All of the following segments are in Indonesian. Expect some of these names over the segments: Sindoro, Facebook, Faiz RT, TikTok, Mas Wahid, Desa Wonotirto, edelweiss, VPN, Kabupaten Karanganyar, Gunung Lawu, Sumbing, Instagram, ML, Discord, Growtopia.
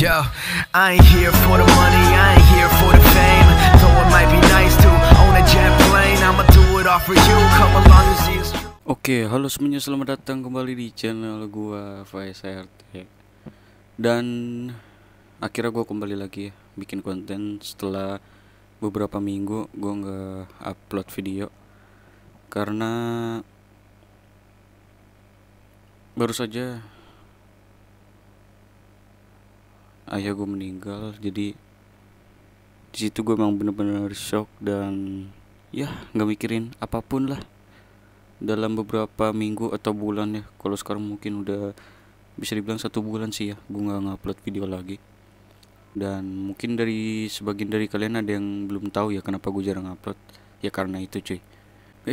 Yo, I ain't here for the money, I ain't here for the fame. Though it might be nice to own a jet plane, I'ma do it all for you. Come along and see us. Oke, halo semuanya, selamat datang kembali di channel gua Faiz RT. Dan akhirnya gua kembali lagi ya, bikin konten setelah beberapa minggu gua nggak upload video karena baru saja ayah gue meninggal. Jadi di situ gue emang bener-bener shock dan ya nggak mikirin apapun lah dalam beberapa minggu atau bulan ya. Kalau sekarang mungkin udah bisa dibilang 1 bulan sih ya gue nggak ngupload video lagi. Dan mungkin dari sebagian dari kalian ada yang belum tahu ya kenapa gue jarang upload ya, karena itu cuy.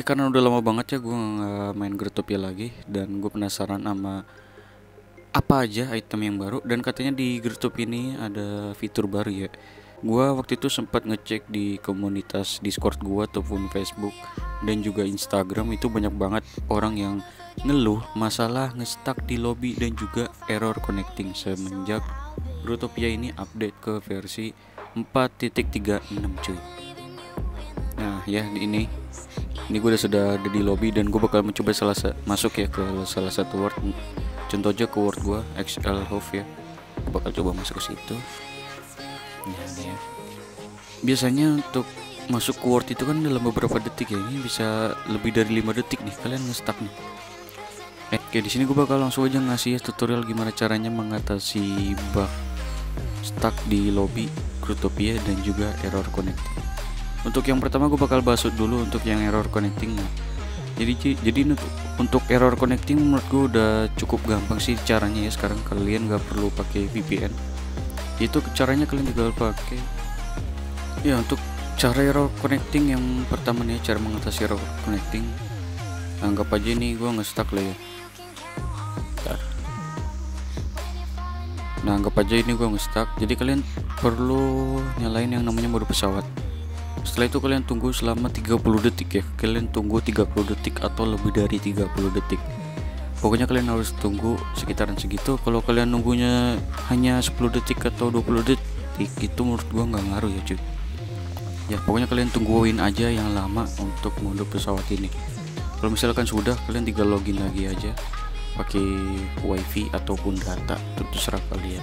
Karena udah lama banget ya gue nggak main Growtopia lagi, dan gue penasaran sama apa aja item yang baru. Dan katanya di Growtopia ini ada fitur baru ya. Gue waktu itu sempat ngecek di komunitas Discord gue ataupun Facebook dan juga Instagram, itu banyak banget orang yang ngeluh masalah nge-stuck di lobby dan juga error connecting semenjak Growtopia ini update ke versi 4.36 cuy. Nah ya ini gue sudah ada di lobby dan gue bakal mencoba masuk ya ke salah satu word. Contoh aja ke word gue XL Hof ya, gue bakal coba masuk ke situ. Nah, ya. Biasanya untuk masuk ke word itu kan dalam beberapa detik ya, ini bisa lebih dari 5 detik nih kalian nge-stuck nih. Oke, di sini gue bakal langsung aja ngasih ya tutorial gimana caranya mengatasi bug stuck di lobby Growtopia dan juga error connecting. Untuk yang pertama gue bakal bahas dulu untuk yang error connecting. Jadi untuk error connecting menurut gue udah cukup gampang sih caranya ya. Sekarang kalian gak perlu pakai VPN. Itu caranya kalian juga pakai. Ya, untuk cara error connecting yang pertama nih, cara mengatasi error connecting. Anggap aja nih gue nge-stuck lah ya. Nah anggap aja ini gue nge-stuck. Jadi kalian perlu nyalain yang namanya mode pesawat. Setelah itu kalian tunggu selama 30 detik ya. Kalian tunggu 30 detik atau lebih dari 30 detik. Pokoknya kalian harus tunggu sekitaran segitu. Kalau kalian nunggunya hanya 10 detik atau 20 detik itu menurut gue nggak ngaruh ya cuy. Ya pokoknya kalian tungguin aja yang lama untuk mode pesawat ini. Kalau misalkan sudah, kalian tinggal login lagi aja pakai wifi ataupun data, terserah kalian.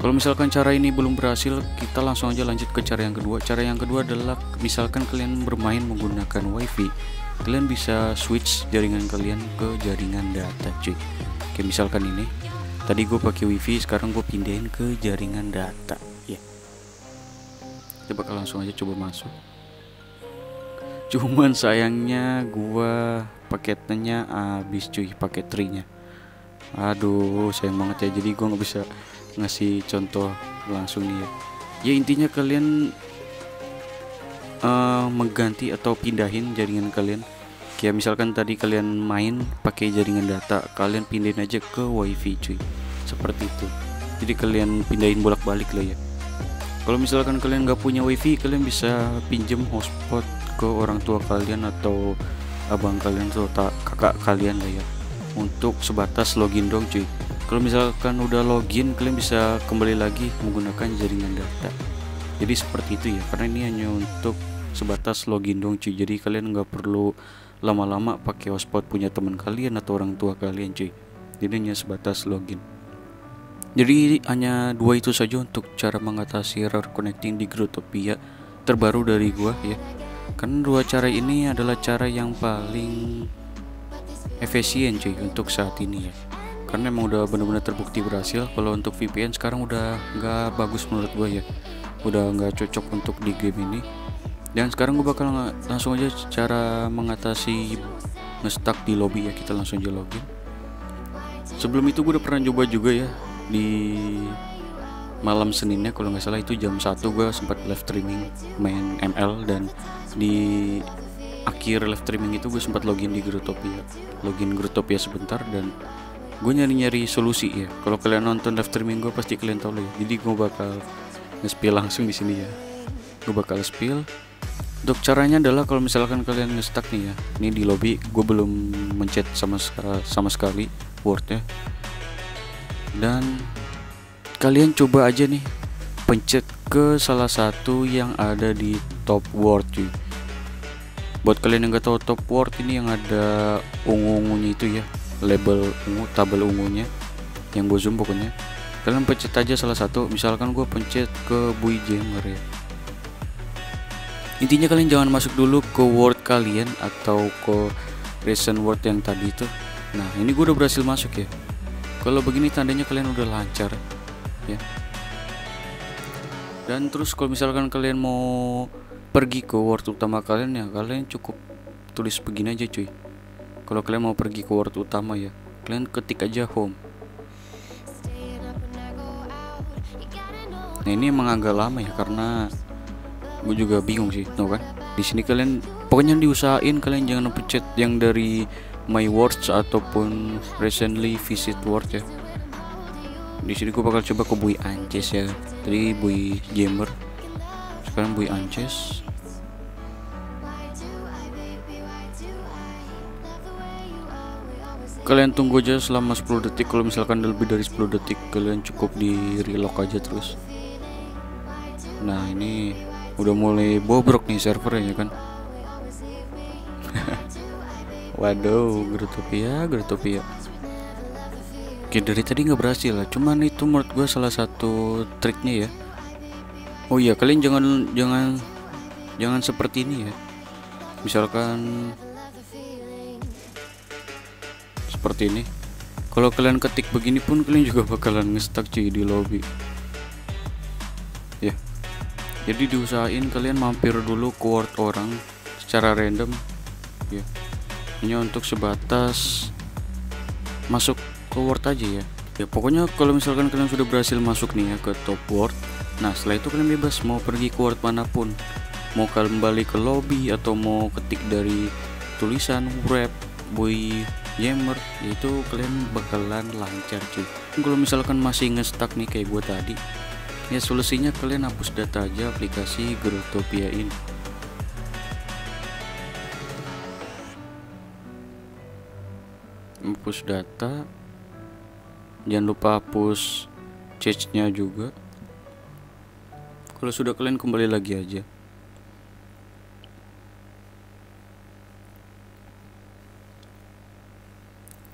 Kalau misalkan cara ini belum berhasil, kita langsung aja lanjut ke cara yang kedua. Cara yang kedua adalah misalkan kalian bermain menggunakan wifi, kalian bisa switch jaringan kalian ke jaringan data cuy. Kayak misalkan ini tadi gue pakai wifi, sekarang gue pindahin ke jaringan data ya. Kita bakal langsung aja coba masuk. Cuman sayangnya gua paketnya habis cuy, paket trinya. Aduh sayang banget ya, jadi gua nggak bisa ngasih contoh langsung nih ya. Ya intinya kalian mengganti atau pindahin jaringan kalian. Kayak misalkan tadi kalian main pakai jaringan data, kalian pindahin aja ke wifi cuy, seperti itu. Jadi kalian pindahin bolak-balik lah ya. Kalau misalkan kalian nggak punya wifi, kalian bisa pinjem hotspot ke orang tua kalian atau abang kalian atau kakak kalian lah ya, untuk sebatas login dong cuy. Kalau misalkan udah login, kalian bisa kembali lagi menggunakan jaringan data. Jadi seperti itu ya, karena ini hanya untuk sebatas login dong cuy. Jadi kalian nggak perlu lama-lama pakai hotspot punya teman kalian atau orang tua kalian cuy. Jadi hanya sebatas login. Jadi hanya 2 itu saja untuk cara mengatasi error connecting di Growtopia terbaru dari gua ya. Karena 2 cara ini adalah cara yang paling efisien cuy untuk saat ini ya. Karena emang udah bener-bener terbukti berhasil. Kalau untuk VPN sekarang udah nggak bagus menurut gue ya, udah nggak cocok untuk di game ini. Dan sekarang gue bakal langsung aja cara mengatasi nge-stuck di lobby ya. Kita langsung aja login. Sebelum itu gue udah pernah coba juga ya di malam Seninnya kalau nggak salah, itu jam 1 gue sempat live streaming main ML. Dan di akhir live streaming itu gue sempat login di Growtopia, login Growtopia sebentar, dan gue nyari-nyari solusi ya. Kalau kalian nonton live streaming gue pasti kalian tahu lah ya. Jadi gue bakal nge-spill langsung di sini ya. Gue bakal spill. Untuk caranya adalah kalau misalkan kalian nge-stuck nih ya, ini di lobby gue belum mencet sama sekali wordnya. Dan kalian coba aja nih, pencet ke salah satu yang ada di top word cuy. Buat kalian yang gak tahu top word, ini yang ada ungu-ungunya itu ya, label ungu, tabel ungunya yang gue zoom pokoknya. Kalian pencet aja salah satu, misalkan gue pencet ke Bui Gamer ya. Intinya kalian jangan masuk dulu ke word kalian atau ke recent word yang tadi itu. Nah, ini gue udah berhasil masuk ya. Kalau begini tandanya kalian udah lancar ya. Dan terus kalau misalkan kalian mau pergi ke word utama kalian ya, kalian cukup tulis begini aja cuy. Kalau kalian mau pergi ke word utama ya, kalian ketik aja home. Nah, ini emang agak lama ya karena gue juga bingung sih, tau kan? Di sini kalian pokoknya diusahain kalian jangan pencet yang dari my words ataupun recently visit word ya. Di sini gue bakal coba ke Bui Ances ya. Tadi Bui Gamer, sekarang Bui Ances. Kalian tunggu aja selama 10 detik. Kalau misalkan lebih dari 10 detik, kalian cukup di relock aja terus. Nah, ini udah mulai bobrok nih servernya kan. Waduh, Growtopia. Oke, dari tadi nggak berhasil lah. Cuman itu menurut gue salah satu triknya ya. Oh iya, kalian jangan seperti ini ya. Misalkan seperti ini. Kalau kalian ketik begini pun kalian juga bakalan nge-stuck cuy di lobby. Ya. Jadi diusahain kalian mampir dulu ke word orang secara random ya. Ini untuk sebatas masuk ke word aja ya. Ya pokoknya kalau misalkan kalian sudah berhasil masuk nih ya ke top word, nah setelah itu kalian bebas mau pergi ke word manapun. Mau kembali ke lobby atau mau ketik dari tulisan web Bui Gamer, itu kalian bakalan lancar cuy. Kalau misalkan masih nge-stuck nih kayak gue tadi, ya solusinya kalian hapus data aja aplikasi Growtopia ini. Hapus data, jangan lupa hapus cache-nya juga. Kalau sudah kalian kembali lagi aja.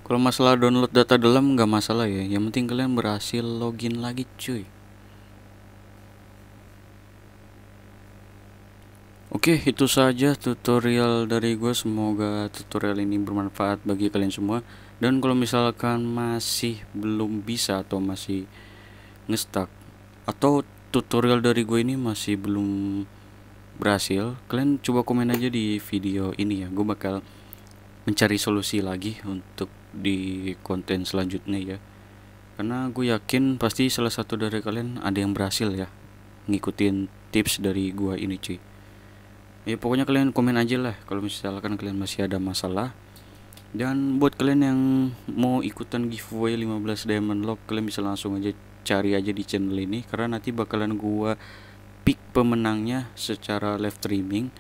Kalau masalah download data dalam nggak masalah ya, yang penting kalian berhasil login lagi cuy. Oke, itu saja tutorial dari gue. Semoga tutorial ini bermanfaat bagi kalian semua. Dan kalau misalkan masih belum bisa atau masih nge-stuck atau tutorial dari gue ini masih belum berhasil, kalian coba komen aja di video ini ya. Gue bakal mencari solusi lagi untuk di konten selanjutnya ya. Karena gue yakin pasti salah satu dari kalian ada yang berhasil ya ngikutin tips dari gue ini cuy. Ya pokoknya kalian komen aja lah kalau misalkan kalian masih ada masalah. Dan buat kalian yang mau ikutan giveaway 15 diamond lock, kalian bisa langsung aja cari aja di channel ini, karena nanti bakalan gua pick pemenangnya secara live streaming.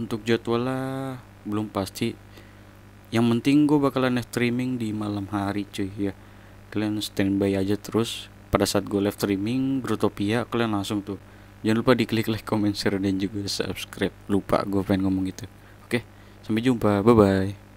Untuk jadwalnya belum pasti, yang penting gua bakalan live streaming di malam hari cuy ya. Kalian standby aja terus. Pada saat gua live streaming Growtopia, kalian langsung tuh, jangan lupa diklik like, comment, share, dan juga subscribe. Lupa gue pengen ngomong gitu. Oke, sampai jumpa. Bye-bye.